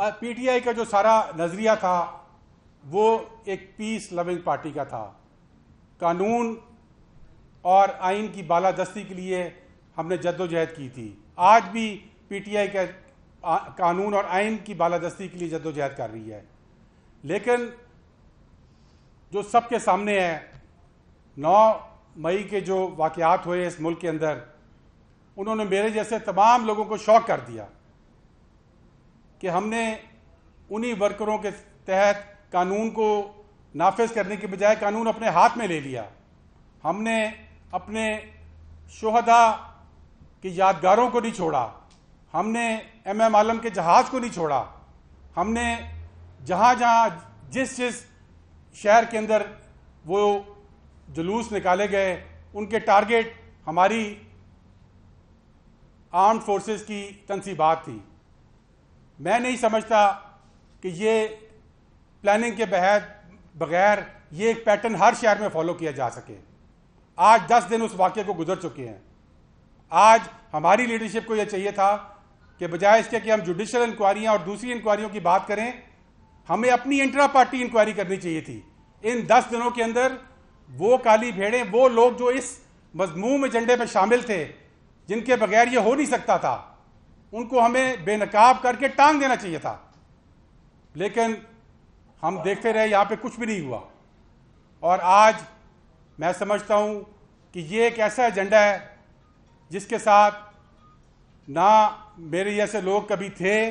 PTI का जो सारा नजरिया था वो एक पीस लविंग पार्टी का था। कानून और आइन की बालादस्ती के लिए हमने जद्दोजहद की थी। आज भी पीटीआई का कानून और आइन की बालादस्ती के लिए जद्दोजहद कर रही है, लेकिन जो सबके सामने है 9 मई के जो वाक़यात हुए इस मुल्क के अंदर, उन्होंने मेरे जैसे तमाम लोगों को शॉक कर दिया कि हमने उन्हीं वर्करों के तहत कानून को नाफिज करने के बजाय कानून अपने हाथ में ले लिया। हमने अपने शोहदा की यादगारों को नहीं छोड़ा, हमने एमएम आलम के जहाज़ को नहीं छोड़ा, हमने जहाँ जहाँ जिस जिस शहर के अंदर वो जुलूस निकाले गए उनके टारगेट हमारी आर्म्ड फोर्सेस की तनसीबात थी। मैं नहीं समझता कि ये प्लानिंग के बगैर ये एक पैटर्न हर शहर में फॉलो किया जा सके। आज 10 दिन उस वाक़े को गुजर चुके हैं। आज हमारी लीडरशिप को यह चाहिए था कि बजाय इसके कि हम जुडिशल इंक्वायरियाँ और दूसरी इंक्वायरियों की बात करें, हमें अपनी इंट्रा पार्टी इंक्वायरी करनी चाहिए थी। इन 10 दिनों के अंदर वो काली भेड़ें, वो लोग जो इस मजमूम एजेंडे में शामिल थे, जिनके बगैर ये हो नहीं सकता था, उनको हमें बेनकाब करके टांग देना चाहिए था। लेकिन हम देखते रहे, यहाँ पे कुछ भी नहीं हुआ। और आज मैं समझता हूँ कि ये एक ऐसा एजेंडा है जिसके साथ ना मेरे जैसे लोग कभी थे,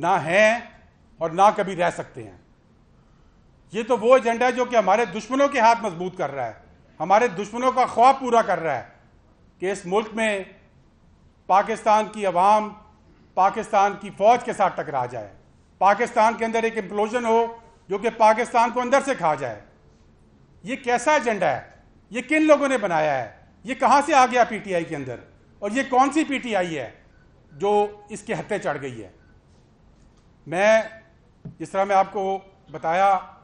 ना हैं और ना कभी रह सकते हैं। ये तो वो एजेंडा है जो कि हमारे दुश्मनों के हाथ मजबूत कर रहा है, हमारे दुश्मनों का ख्वाब पूरा कर रहा है कि इस मुल्क में पाकिस्तान की आवाम पाकिस्तान की फौज के साथ टकरा जाए, पाकिस्तान के अंदर एक इम्प्लोजन हो जो कि पाकिस्तान को अंदर से खा जाए। ये कैसा एजेंडा है? ये किन लोगों ने बनाया है? ये कहाँ से आ गया पीटीआई के अंदर? और ये कौन सी पीटीआई है जो इसके हत्थे चढ़ गई है? मैं जिस तरह मैं आपको बताया,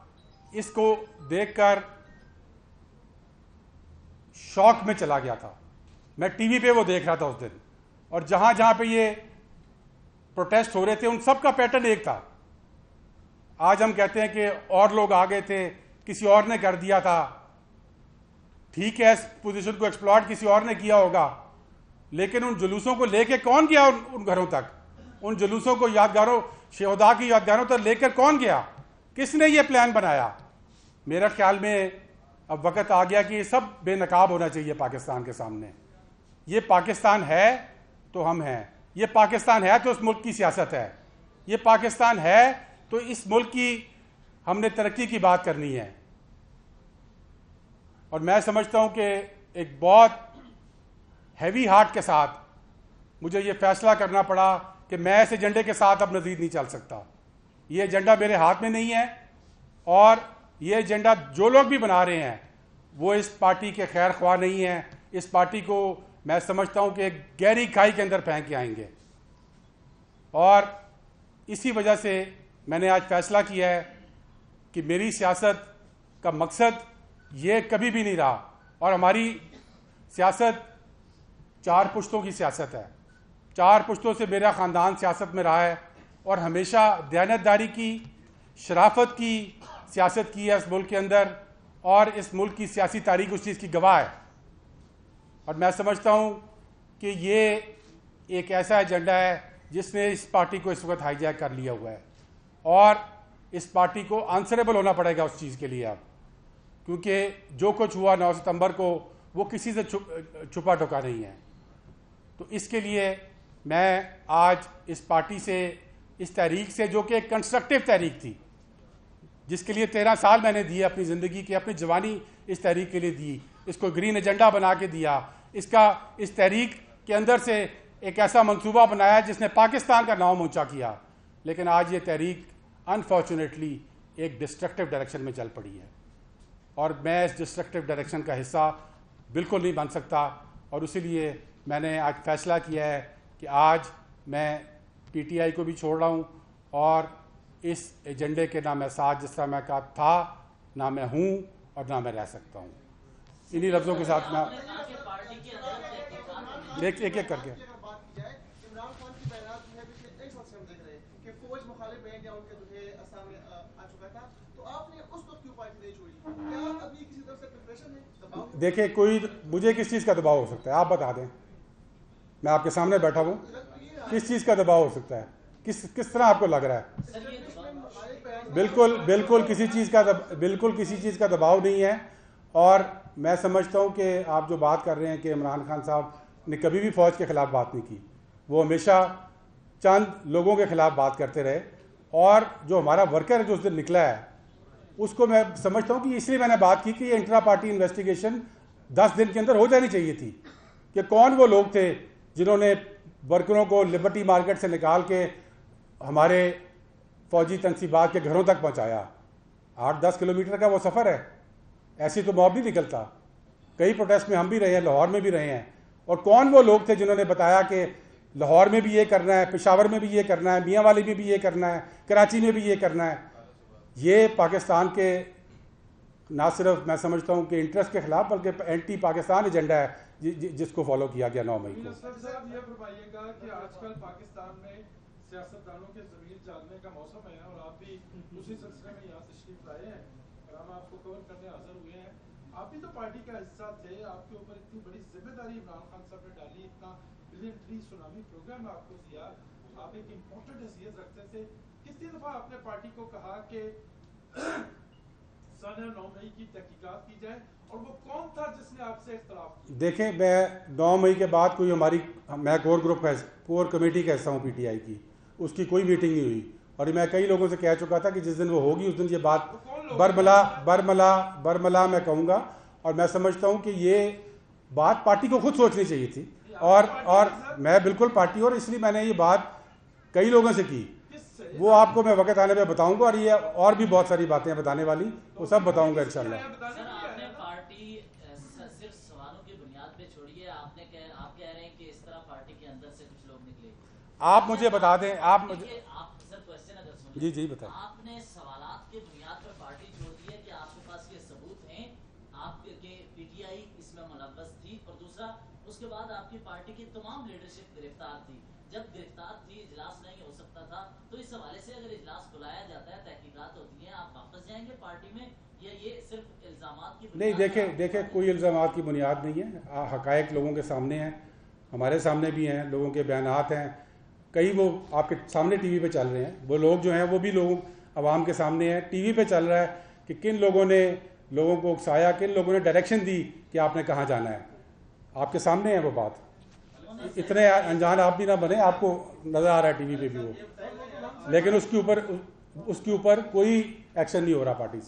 इसको देखकर शौक में चला गया था। मैं टीवी पे वो देख रहा था उस दिन, और जहाँ जहाँ पे ये प्रोटेस्ट हो रहे थे उन सब का पैटर्न एक था। आज हम कहते हैं कि और लोग आ गए थे, किसी और ने कर दिया था। ठीक है, इस पोजीशन को एक्सप्लॉइट किसी और ने किया होगा, लेकिन उन जुलूसों को लेके कौन गया उन घरों तक? उन जुलूसों को यादगारों, शहदा की यादगारों तक लेकर कौन गया? किसने ये प्लान बनाया? मेरा ख्याल में अब वक्त आ गया कि ये सब बेनकाब होना चाहिए पाकिस्तान के सामने। ये पाकिस्तान है तो हम हैं, ये पाकिस्तान है तो इस मुल्क की सियासत है, ये पाकिस्तान है तो इस मुल्क की हमने तरक्की की बात करनी है। और मैं समझता हूँ कि एक बहुत हैवी हार्ट के साथ मुझे ये फैसला करना पड़ा कि मैं इस एजेंडे के साथ अब मज़ीद नहीं चल सकता। ये एजेंडा मेरे हाथ में नहीं है, और ये एजेंडा जो लोग भी बना रहे हैं वो इस पार्टी के खैर ख्वाह नहीं हैं। इस पार्टी को मैं समझता हूँ कि एक गहरी खाई के अंदर फेंक के आएंगे। और इसी वजह से मैंने आज फैसला किया है कि मेरी सियासत का मकसद ये कभी भी नहीं रहा, और हमारी सियासत 4 पुश्तों की सियासत है। 4 पुश्तों से मेरा ख़ानदान सियासत में रहा है और हमेशा दयानतदारी की, शराफत की सियासत की है इस मुल्क के अंदर, और इस मुल्क की सियासी तारीख उस चीज़ की गवाह है। और मैं समझता हूँ कि ये एक ऐसा एजेंडा है जिसने इस पार्टी को इस वक्त हाईजैक कर लिया हुआ है, और इस पार्टी को आंसरेबल होना पड़ेगा उस चीज़ के लिए अब, क्योंकि जो कुछ हुआ 9 सितंबर को वो किसी से छुपा ढुका नहीं है। तो इसके लिए मैं आज इस पार्टी से, इस तहरीक से, जो कि एक कंस्ट्रक्टिव तहरीक थी, जिसके लिए 13 साल मैंने दिए अपनी ज़िंदगी की, अपनी जवानी इस तहरीक के लिए दी, इसको ग्रीन एजेंडा बना के दिया, इसका इस तहरीक के अंदर से एक ऐसा मंसूबा बनाया जिसने पाकिस्तान का नाम ऊंचा किया। लेकिन आज ये तहरीक अनफॉर्चुनेटली एक डिस्ट्रक्टिव डायरेक्शन में चल पड़ी है, और मैं इस डिस्ट्रक्टिव डायरेक्शन का हिस्सा बिल्कुल नहीं बन सकता। और इसीलिए मैंने आज फैसला किया है कि आज मैं पीटीआई को भी छोड़ रहा हूँ, और इस एजेंडे के ना मैं साथ, जिस तरह मैं का था, ना मैं हूँ और ना मैं रह सकता हूँ। इन्हीं लफ्ज़ों के साथ मैं एक एक करके मुखालिफ बयान या उनके जो है सामने आ चुका था, तो आपने उस वक्त क्यों पार्टी नहीं छोड़ी? क्या अभी किसी तरह से प्रिपरेशन है, दबाव है? देखिए, कोई मुझे किस चीज़ का दबाव हो सकता है आप बता दें, मैं आपके सामने बैठा हूँ, किस चीज़ का दबाव हो सकता है, किस तरह आपको लग रहा है? बिल्कुल किसी चीज़ का दबाव नहीं है। और मैं समझता हूँ कि आप जो बात कर रहे हैं कि इमरान खान साहब ने कभी भी फ़ौज के ख़िलाफ़ बात नहीं की, वो हमेशा चंद लोगों के ख़िलाफ़ बात करते रहे। और जो हमारा वर्कर जो उस दिन निकला है उसको मैं समझता हूँ कि इसलिए मैंने बात की कि ये इंट्रा पार्टी इन्वेस्टिगेशन 10 दिन के अंदर हो जानी चाहिए थी कि कौन वो लोग थे जिन्होंने वर्करों को लिबर्टी मार्केट से निकाल के हमारे फौजी तनसीबात के घरों तक पहुँचाया। 8-10 किलोमीटर का वो सफ़र है, ऐसे तो मॉब नहीं निकलता। कई प्रोटेस्ट में हम भी रहे हैं, लाहौर में भी रहे हैं। और कौन वो लोग थे जिन्होंने बताया कि लाहौर में भी ये करना है, पेशावर में भी ये करना है, मियाँ वाली में भी ये करना है, कराची में भी ये करना है? ये पाकिस्तान के ना सिर्फ मैं समझता हूँ कि इंटरेस्ट के ख़िलाफ़ बल्कि एंटी पाकिस्तान एजेंडा है जिसको फॉलो किया गया 9 मई को। आजकल पाकिस्तान में सियासतदानों के ज़मीर जानने का मौसम है और आप भी उसी सिलसिले में यहाँ तशरीफ लाए हैं और हम आपको कवर करने हाजिर हुए हैं। आप भी तो पार्टी का हिस्सा थे, आपके ऊपर इतनी बड़ी जिम्मेदारी इमरान खान साहब ने डाली, इतना सुनामी प्रोग्राम आपको दिया, आप एक इम्पोर्टेंट हैसियत रखते थे। कितनी दफ़ा आपने पार्टी को कहा कि 9 मई की तहकीकात की जाए और वो कौन था जिसने आपसे इख्तलाफ किया? देखें, मैं 9 मई के बाद कोई हमारी मैं कोर ग्रुप है, कोर कमेटी का हिस्सा हूँ पीटीआई की, उसकी कोई मीटिंग नहीं हुई। और मैं कई लोगों से कह चुका था कि जिस दिन वो होगी उस दिन ये बात बरमला मैं कहूँगा। और मैं समझता हूँ कि ये बात पार्टी को खुद सोचनी चाहिए थी। और मैं बिल्कुल पार्टी और इसलिए मैंने ये बात कई लोगों से की, वो आपको मैं वक्त आने पे बताऊंगा। और ये और भी बहुत सारी बातें बताने वाली, वो सब बताऊंगा इंशाल्लाह। आप मुझे बता दें, आप मुझे जी बताएं। आपने सवालात के बुनियाद पर पार्टी छोड़ दी है कि आपके पास ये सबूत हैं, आपके पीटीआई इसमें मुलव्वस थी। और दूसरा, उसके बाद आपकी पार्टी की तमाम लीडरशिप गिरफ्तार थी, जब गिरफ्तार थी इजलास नहीं हो सकता था। तो इस हवाले से अगर इजलास बुलाया जाता है, तहकीकात होती है, आप वापस जाएंगे पार्टी में या ये सिर्फ इल्जामात की? नहीं, देखे कोई इल्जामात की बुनियाद नहीं है। हकायक लोगों के सामने हैं, हमारे सामने भी हैं, लोगों के बयानात हैं, कई वो आपके सामने टीवी पे चल रहे हैं। वो लोग जो हैं वो भी लोगों आवाम के सामने हैं, टीवी पे चल रहा है कि किन लोगों ने लोगों को उकसाया, किन लोगों ने डायरेक्शन दी कि आपने कहाँ जाना है, आपके सामने है वो बात। इतने अनजान आप भी ना बने, आपको नज़र आ रहा है टीवी पे भी वो, लेकिन उसके ऊपर कोई एक्शन नहीं हो रहा पार्टी से।